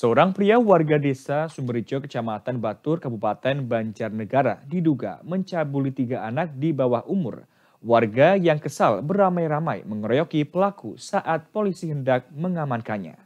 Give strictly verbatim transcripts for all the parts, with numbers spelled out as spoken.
Seorang pria warga desa Sumberejo, Kecamatan Batur, Kabupaten Banjarnegara diduga mencabuli tiga anak di bawah umur. Warga yang kesal beramai-ramai mengeroyoki pelaku saat polisi hendak mengamankannya.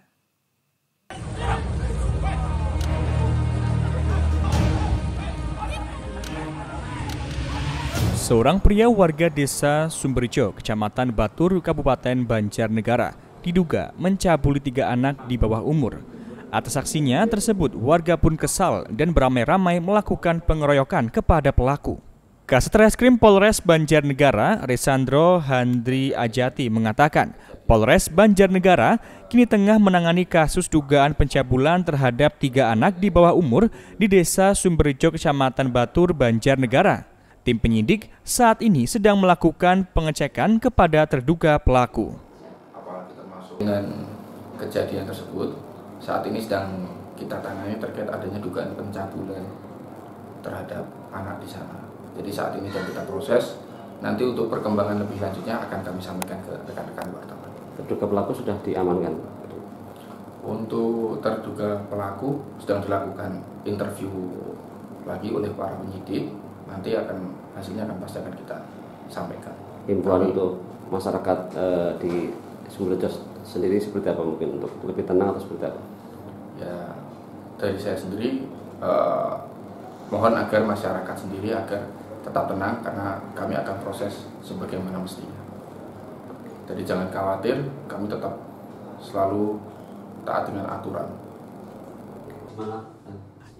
Seorang pria warga desa Sumberejo, Kecamatan Batur, Kabupaten Banjarnegara, diduga mencabuli tiga anak di bawah umur. Atas aksinya tersebut, warga pun kesal dan beramai-ramai melakukan pengeroyokan kepada pelaku. Kasditreskrim Polres Banjarnegara, Resandro Handri Ajati mengatakan, Polres Banjarnegara kini tengah menangani kasus dugaan pencabulan terhadap tiga anak di bawah umur di desa Sumberejo, Kecamatan Batur, Banjarnegara. Tim penyidik saat ini sedang melakukan pengecekan kepada terduga pelaku. Dengan kejadian tersebut, saat ini sedang kita tangani terkait adanya dugaan pencabulan terhadap anak di sana. Jadi saat ini sedang kita proses, nanti untuk perkembangan lebih lanjutnya akan kami sampaikan ke rekan-rekan wartawan. Terduga pelaku sudah diamankan? Untuk terduga pelaku sedang dilakukan interview lagi oleh para penyidik. Nanti akan hasilnya akan pasti akan kita sampaikan. Himbauan untuk masyarakat e, di Sumberejo sendiri seperti apa, mungkin untuk lebih tenang atau seperti apa? Ya, dari saya sendiri e, mohon agar masyarakat sendiri agar tetap tenang karena kami akan proses sebagaimana mestinya. Jadi jangan khawatir, kami tetap selalu taat dengan aturan. Malah.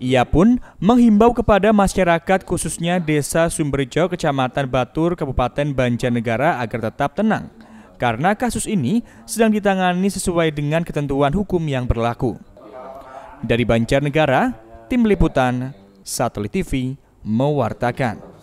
Ia pun menghimbau kepada masyarakat khususnya desa Sumberejo, Kecamatan Batur, Kabupaten Banjarnegara agar tetap tenang karena kasus ini sedang ditangani sesuai dengan ketentuan hukum yang berlaku. Dari Banjarnegara, tim liputan Satelit T V mewartakan.